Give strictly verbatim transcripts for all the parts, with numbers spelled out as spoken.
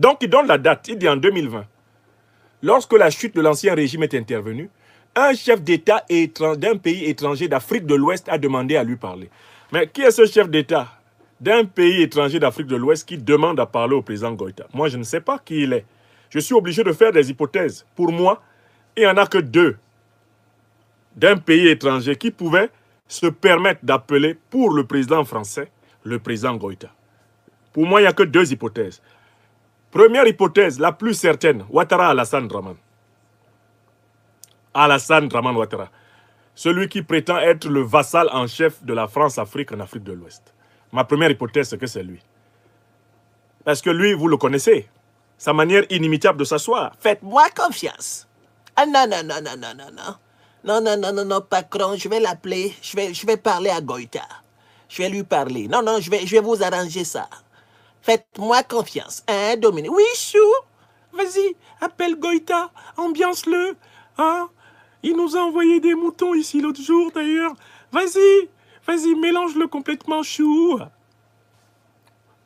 Donc, il donne la date, il dit en deux mille vingt. Lorsque la chute de l'ancien régime est intervenue, un chef d'État d'un pays étranger d'Afrique de l'Ouest a demandé à lui parler. Mais qui est ce chef d'État d'un pays étranger d'Afrique de l'Ouest qui demande à parler au président Goïta? Moi, je ne sais pas qui il est. Je suis obligé de faire des hypothèses. Pour moi, il n'y en a que deux d'un pays étranger qui pouvaient se permettre d'appeler pour le président français le président Goïta. Pour moi, il n'y a que deux hypothèses. Première hypothèse, la plus certaine, Ouattara Alassane Draman. Alassane Draman Ouattara, celui qui prétend être le vassal en chef de la France-Afrique en Afrique de l'Ouest. Ma première hypothèse, c'est que c'est lui. Parce que lui, vous le connaissez, sa manière inimitable de s'asseoir. Faites-moi confiance. Ah non, non, non, non, non, non, non. Non, non, non, non, non, Macron, je vais l'appeler, je vais, je vais parler à Goïta. Je vais lui parler. Non, non, je vais, je vais vous arranger ça. Faites-moi confiance. Hein, Dominique? Oui, chou. Vas-y, appelle Goïta, ambiance-le. Hein? Il nous a envoyé des moutons ici l'autre jour, d'ailleurs. Vas-y, vas-y, mélange-le complètement, chou.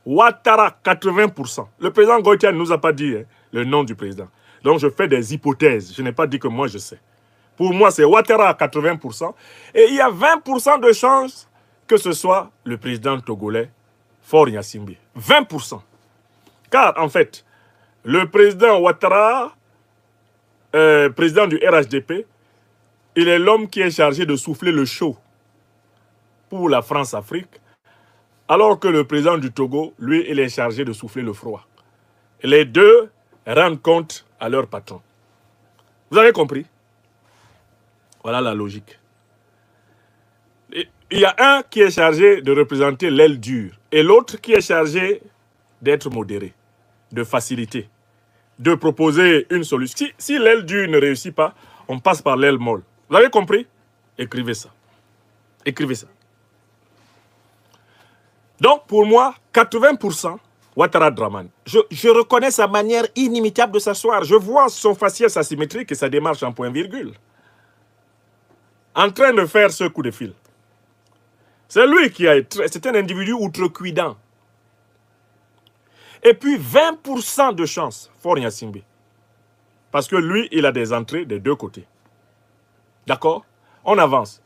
Ouattara, quatre-vingts pour cent. Le président Goïta ne nous a pas dit hein, le nom du président. Donc, je fais des hypothèses. Je n'ai pas dit que moi, je sais. Pour moi, c'est Ouattara à quatre-vingts pour cent. Et il y a vingt pour cent de chance que ce soit le président togolais, Faure Gnassingbé. vingt pour cent. Car, en fait, le président Ouattara, euh, président du R H D P, il est l'homme qui est chargé de souffler le chaud pour la France-Afrique, alors que le président du Togo, lui, il est chargé de souffler le froid. Les deux rendent compte à leur patron. Vous avez compris? Voilà la logique. Et il y a un qui est chargé de représenter l'aile dure et l'autre qui est chargé d'être modéré, de faciliter, de proposer une solution. Si, si l'aile dure ne réussit pas, on passe par l'aile molle. Vous avez compris? Écrivez ça. Écrivez ça. Donc, pour moi, quatre-vingts pour cent Ouattara Draman. Je, je reconnais sa manière inimitable de s'asseoir. Je vois son faciès asymétrique et sa démarche en point-virgule. En train de faire ce coup de fil. C'est lui qui a été... C'est un individu outrecuidant. Et puis, vingt pour cent de chance, Faure Gnassingbé. Parce que lui, il a des entrées des deux côtés. D'accord? On avance.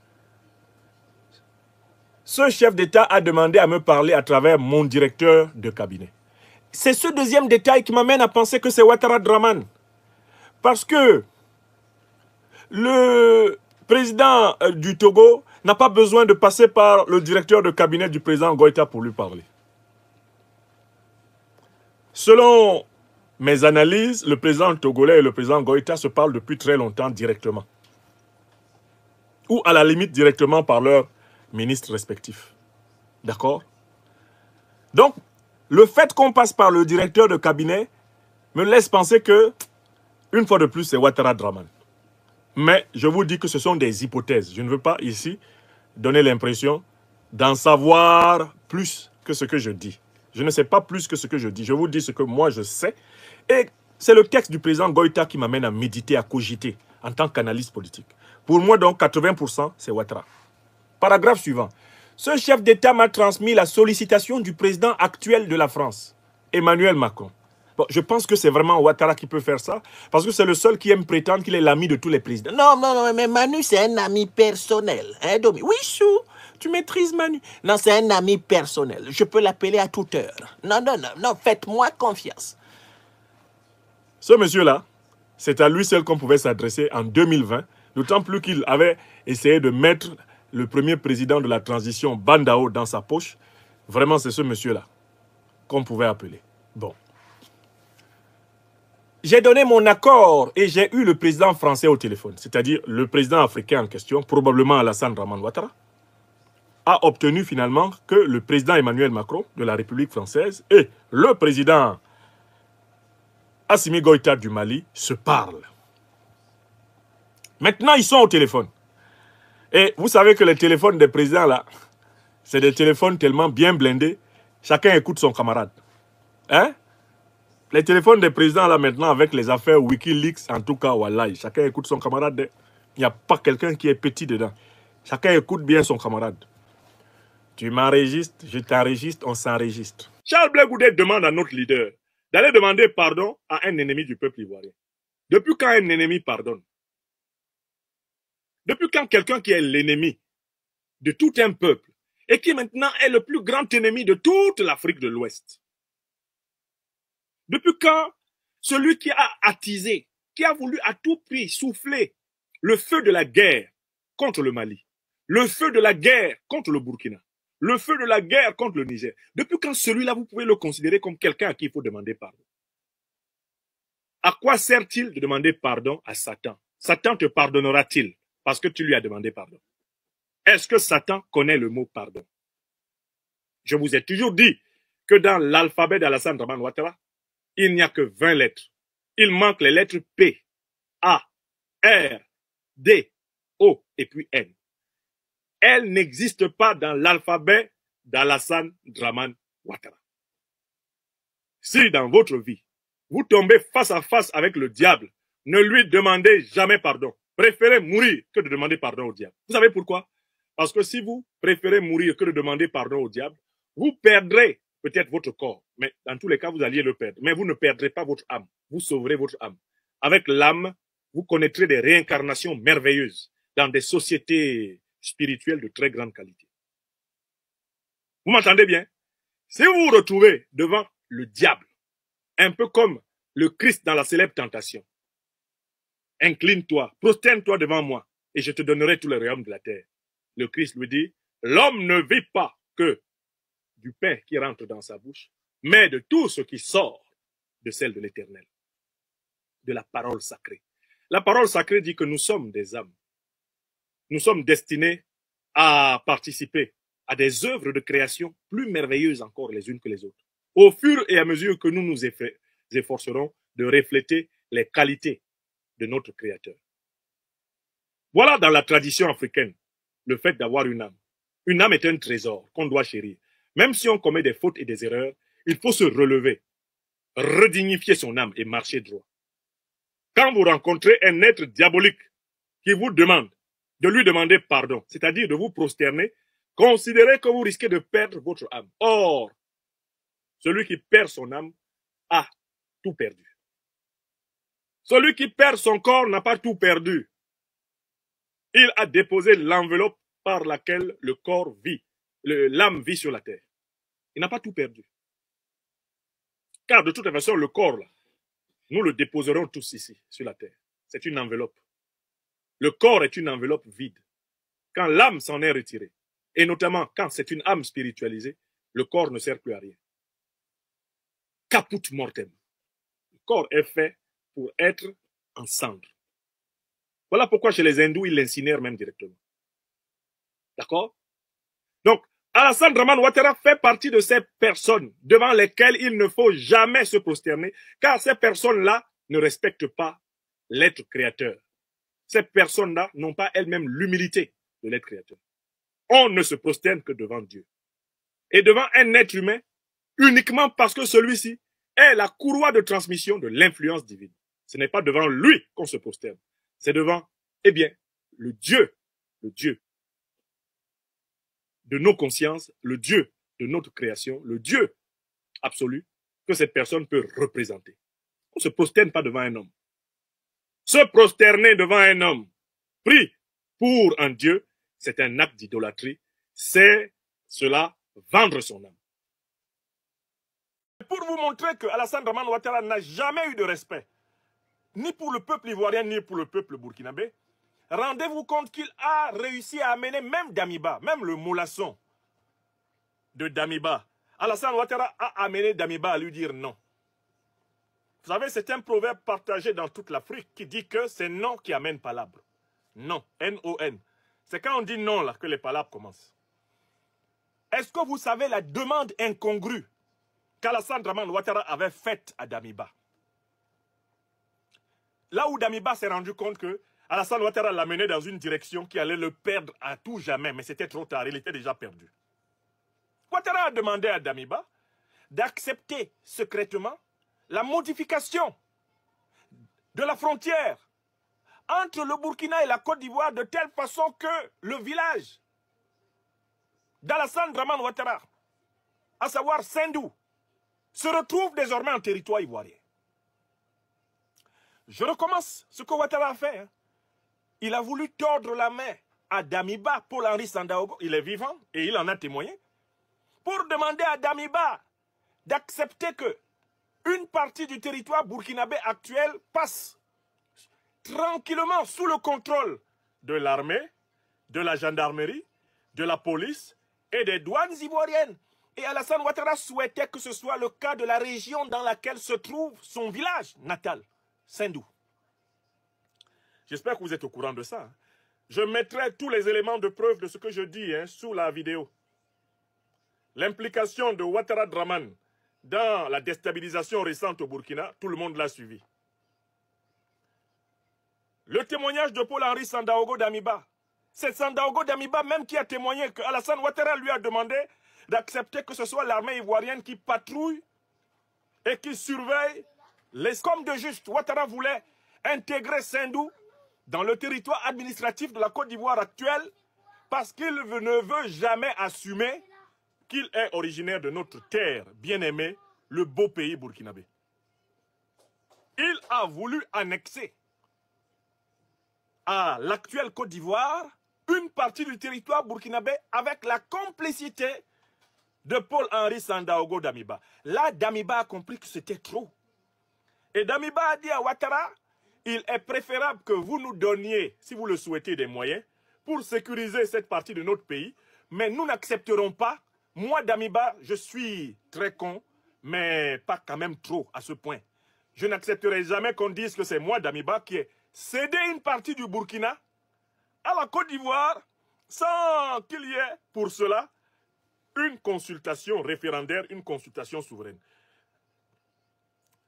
Ce chef d'État a demandé à me parler à travers mon directeur de cabinet. C'est ce deuxième détail qui m'amène à penser que c'est Ouattara Draman. Parce que le... Le président du Togo n'a pas besoin de passer par le directeur de cabinet du président Goïta pour lui parler. Selon mes analyses, le président togolais et le président Goïta se parlent depuis très longtemps directement. Ou à la limite directement par leurs ministres respectifs. D'accord? Donc, le fait qu'on passe par le directeur de cabinet me laisse penser que, une fois de plus, c'est Ouattara Draman. Mais je vous dis que ce sont des hypothèses. Je ne veux pas ici donner l'impression d'en savoir plus que ce que je dis. Je ne sais pas plus que ce que je dis. Je vous dis ce que moi je sais. Et c'est le texte du président Goïta qui m'amène à méditer, à cogiter en tant qu'analyste politique. Pour moi donc, quatre-vingts pour cent c'est Ouattara. Paragraphe suivant. Ce chef d'État m'a transmis la sollicitation du président actuel de la France, Emmanuel Macron. Bon, je pense que c'est vraiment Ouattara qui peut faire ça, parce que c'est le seul qui aime prétendre qu'il est l'ami de tous les présidents. Non, non, non, mais Manu, c'est un ami personnel. Hein, Domi? Oui, Chou, tu maîtrises Manu. Non, c'est un ami personnel. Je peux l'appeler à toute heure. Non, non, non, non, faites-moi confiance. Ce monsieur-là, c'est à lui seul qu'on pouvait s'adresser en deux mille vingt, d'autant plus qu'il avait essayé de mettre le premier président de la transition, Bandao, dans sa poche. Vraiment, c'est ce monsieur-là qu'on pouvait appeler. Bon. J'ai donné mon accord et j'ai eu le président français au téléphone, c'est-à-dire le président africain en question, probablement Alassane Draman Ouattara, a obtenu finalement que le président Emmanuel Macron de la République française et le président Assimi Goïta du Mali se parlent. Maintenant, ils sont au téléphone. Et vous savez que les téléphones des présidents, là, c'est des téléphones tellement bien blindés, chacun écoute son camarade. Hein? Les téléphones des présidents, là, maintenant, avec les affaires Wikileaks, en tout cas, wallahi, chacun écoute son camarade. Il n'y a pas quelqu'un qui est petit dedans. Chacun écoute bien son camarade. Tu m'enregistres, je t'enregistre, on s'enregistre. Charles Blé demande à notre leader d'aller demander pardon à un ennemi du peuple ivoirien. Depuis quand un ennemi pardonne? Depuis quand quelqu'un qui est l'ennemi de tout un peuple et qui maintenant est le plus grand ennemi de toute l'Afrique de l'Ouest? Depuis quand celui qui a attisé, qui a voulu à tout prix souffler le feu de la guerre contre le Mali, le feu de la guerre contre le Burkina, le feu de la guerre contre le Niger, depuis quand celui-là, vous pouvez le considérer comme quelqu'un à qui il faut demander pardon? À quoi sert-il de demander pardon à Satan? Satan te pardonnera-t-il parce que tu lui as demandé pardon? Est-ce que Satan connaît le mot pardon? Je vous ai toujours dit que dans l'alphabet d'Alassane Draman Ouattara, il n'y a que vingt lettres. Il manque les lettres P, A, R, D, O et puis N. Elle n'existe pas dans l'alphabet d'Alassane Draman Ouattara. Si dans votre vie, vous tombez face à face avec le diable, ne lui demandez jamais pardon. Préférez mourir que de demander pardon au diable. Vous savez pourquoi? Parce que si vous préférez mourir que de demander pardon au diable, vous perdrez peut-être votre corps, mais dans tous les cas, vous alliez le perdre. Mais vous ne perdrez pas votre âme. Vous sauverez votre âme. Avec l'âme, vous connaîtrez des réincarnations merveilleuses dans des sociétés spirituelles de très grande qualité. Vous m'entendez bien? Si vous vous retrouvez devant le diable, un peu comme le Christ dans la célèbre tentation, incline-toi, prosterne-toi devant moi et je te donnerai tous les royaumes de la terre. Le Christ lui dit, l'homme ne vit pas que du pain qui rentre dans sa bouche, mais de tout ce qui sort de celle de l'Éternel, de la parole sacrée. La parole sacrée dit que nous sommes des âmes. Nous sommes destinés à participer à des œuvres de création plus merveilleuses encore les unes que les autres, au fur et à mesure que nous nous efforcerons de refléter les qualités de notre Créateur. Voilà dans la tradition africaine le fait d'avoir une âme. Une âme est un trésor qu'on doit chérir. Même si on commet des fautes et des erreurs, il faut se relever, redignifier son âme et marcher droit. Quand vous rencontrez un être diabolique qui vous demande de lui demander pardon, c'est-à-dire de vous prosterner, considérez que vous risquez de perdre votre âme. Or, celui qui perd son âme a tout perdu. Celui qui perd son corps n'a pas tout perdu. Il a déposé l'enveloppe par laquelle le corps vit. L'âme vit sur la terre. Il n'a pas tout perdu. Car de toute façon, le corps, là, nous le déposerons tous ici, sur la terre. C'est une enveloppe. Le corps est une enveloppe vide. Quand l'âme s'en est retirée, et notamment quand c'est une âme spiritualisée, le corps ne sert plus à rien. Caput mortem. Le corps est fait pour être en cendre. Voilà pourquoi chez les hindous, ils l'incinèrent même directement. D'accord? Donc, Alassane Draman Ouattara fait partie de ces personnes devant lesquelles il ne faut jamais se prosterner, car ces personnes-là ne respectent pas l'être créateur. Ces personnes-là n'ont pas elles-mêmes l'humilité de l'être créateur. On ne se prosterne que devant Dieu. Et devant un être humain, uniquement parce que celui-ci est la courroie de transmission de l'influence divine. Ce n'est pas devant lui qu'on se prosterne. C'est devant, eh bien, le Dieu, le Dieu de nos consciences, le Dieu de notre création, le Dieu absolu que cette personne peut représenter. On ne se prosterne pas devant un homme. Se prosterner devant un homme, pris pour un Dieu, c'est un acte d'idolâtrie. C'est cela, vendre son âme. Pour vous montrer que Alassane Draman Ouattara n'a jamais eu de respect, ni pour le peuple ivoirien, ni pour le peuple burkinabé, rendez-vous compte qu'il a réussi à amener même Damiba, même le moulasson de Damiba. Alassane Ouattara a amené Damiba à lui dire non. Vous savez, c'est un proverbe partagé dans toute l'Afrique qui dit que c'est non qui amène palabre. Non, N O N. C'est quand on dit non là que les palabres commencent. Est-ce que vous savez la demande incongrue qu'Alassane Draman Ouattara avait faite à Damiba? Là où Damiba s'est rendu compte que Alassane Ouattara l'a mené dans une direction qui allait le perdre à tout jamais, mais c'était trop tard, il était déjà perdu. Ouattara a demandé à Damiba d'accepter secrètement la modification de la frontière entre le Burkina et la Côte d'Ivoire de telle façon que le village d'Alassane Draman Ouattara, à savoir Sindou, se retrouvent désormais en territoire ivoirien. Je recommence ce que Ouattara a fait. Hein. Il a voulu tordre la main à Damiba, Paul-Henri Sandaogo, il est vivant et il en a témoigné, pour demander à Damiba d'accepter que une partie du territoire burkinabé actuel passe tranquillement sous le contrôle de l'armée, de la gendarmerie, de la police et des douanes ivoiriennes. Et Alassane Ouattara souhaitait que ce soit le cas de la région dans laquelle se trouve son village natal, Sindou. J'espère que vous êtes au courant de ça. Je mettrai tous les éléments de preuve de ce que je dis hein, sous la vidéo. L'implication de Ouattara Draman dans la déstabilisation récente au Burkina, tout le monde l'a suivi. Le témoignage de Paul-Henri Sandaogo Damiba, c'est Sandaogo Damiba même qui a témoigné que Alassane Ouattara lui a demandé d'accepter que ce soit l'armée ivoirienne qui patrouille et qui surveille les... Comme de juste, Ouattara voulait intégrer Sindou dans le territoire administratif de la Côte d'Ivoire actuelle parce qu'il ne veut jamais assumer qu'il est originaire de notre terre bien-aimée, le beau pays burkinabé. Il a voulu annexer à l'actuelle Côte d'Ivoire une partie du territoire burkinabé avec la complicité de Paul-Henri Sandaogo Damiba. Là, Damiba a compris que c'était trop. Et Damiba a dit à Ouattara, il est préférable que vous nous donniez, si vous le souhaitez, des moyens pour sécuriser cette partie de notre pays, mais nous n'accepterons pas. Moi, Damiba, je suis très con, mais pas quand même trop à ce point. Je n'accepterai jamais qu'on dise que c'est moi, Damiba, qui ai cédé une partie du Burkina à la Côte d'Ivoire sans qu'il y ait pour cela une consultation référendaire, une consultation souveraine.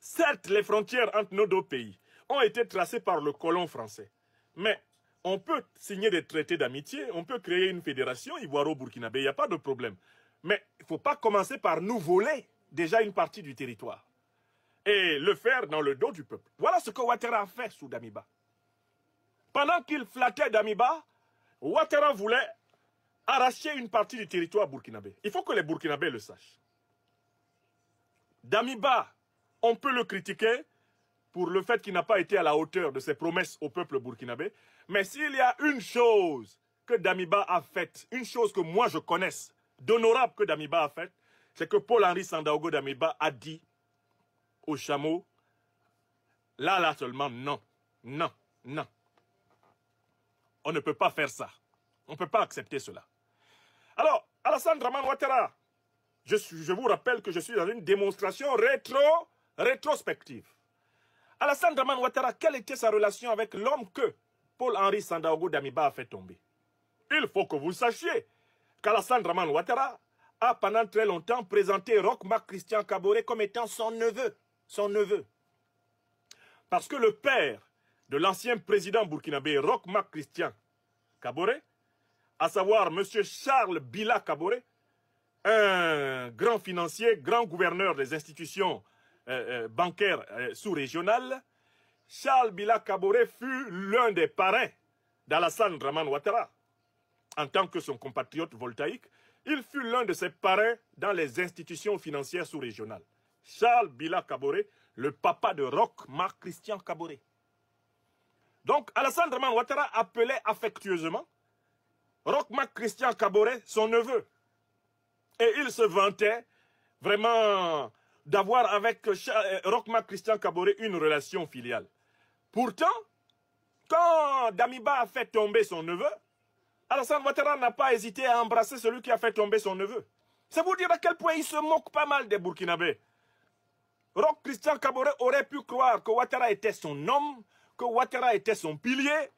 Certes, les frontières entre nos deux pays ont été tracées par le colon français, mais on peut signer des traités d'amitié, on peut créer une fédération ivoiro-burkinabé, il n'y a pas de problème. Mais il ne faut pas commencer par nous voler déjà une partie du territoire et le faire dans le dos du peuple. Voilà ce que Ouattara a fait sous Damiba. Pendant qu'il flattait Damiba, Ouattara voulait arracher une partie du territoire burkinabé. Il faut que les Burkinabés le sachent. Damiba, on peut le critiquer pour le fait qu'il n'a pas été à la hauteur de ses promesses au peuple burkinabé. Mais s'il y a une chose que Damiba a faite, une chose que moi je connaisse, d'honorable que Damiba a fait, c'est que Paul-Henri Sandaogo Damiba a dit au chameau, là, là seulement, non, non, non. On ne peut pas faire ça. On ne peut pas accepter cela. Alors, Alassane Draman Ouattara, je, suis, je vous rappelle que je suis dans une démonstration rétro, rétrospective. Alassane Draman Ouattara, quelle était sa relation avec l'homme que Paul-Henri Sandaogo Damiba a fait tomber? Il faut que vous sachiez qu'Alassane Draman Ouattara a pendant très longtemps présenté Roch Marc Christian Kaboré comme étant son neveu. Son neveu. Parce que le père de l'ancien président burkinabé, Roch Marc Christian Kaboré, à savoir M. Charles Bila Kaboré, un grand financier, grand gouverneur des institutions euh, euh, bancaires euh, sous-régionales, Charles Bila Kaboré fut l'un des parrains d'Alassane Draman Ouattara. En tant que son compatriote voltaïque, il fut l'un de ses parrains dans les institutions financières sous-régionales. Charles Bila Kaboré, le papa de Roch Marc Christian Kaboré. Donc, Alassane Draman Ouattara appelait affectueusement Roch Marc Christian Kaboré son neveu. Et il se vantait vraiment d'avoir avec Roch Marc Christian Kaboré une relation filiale. Pourtant, quand Damiba a fait tomber son neveu, Alassane Ouattara n'a pas hésité à embrasser celui qui a fait tomber son neveu. C'est vous dire à quel point il se moque pas mal des Burkinabés. Roch Christian Kaboré aurait pu croire que Ouattara était son homme, que Ouattara était son pilier.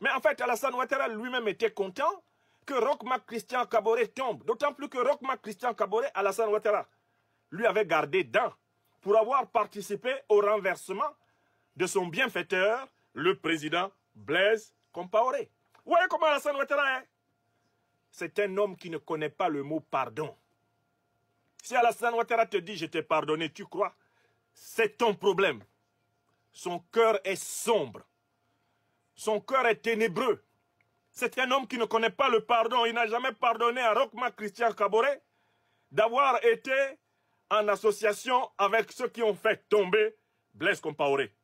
Mais en fait, Alassane Ouattara lui-même était content que Roch Marc Christian Kaboré tombe. D'autant plus que Roch Marc Christian Kaboré, Alassane Ouattara, lui avait gardé dents pour avoir participé au renversement de son bienfaiteur, le président Blaise Compaoré. Vous voyez comment Alassane Ouattara est? C'est un homme qui ne connaît pas le mot pardon. Si Alassane Ouattara te dit « je t'ai pardonné », tu crois? C'est ton problème. Son cœur est sombre. Son cœur est ténébreux. C'est un homme qui ne connaît pas le pardon. Il n'a jamais pardonné à Roch Marc Christian Kaboré d'avoir été en association avec ceux qui ont fait tomber Blaise Compaoré.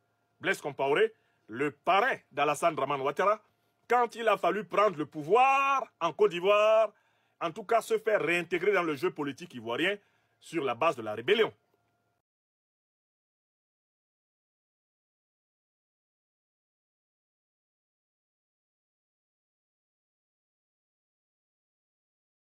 Blaise Compaoré, le parrain d'Alassane Draman Ouattara, quand il a fallu prendre le pouvoir en Côte d'Ivoire, en tout cas se faire réintégrer dans le jeu politique ivoirien sur la base de la rébellion.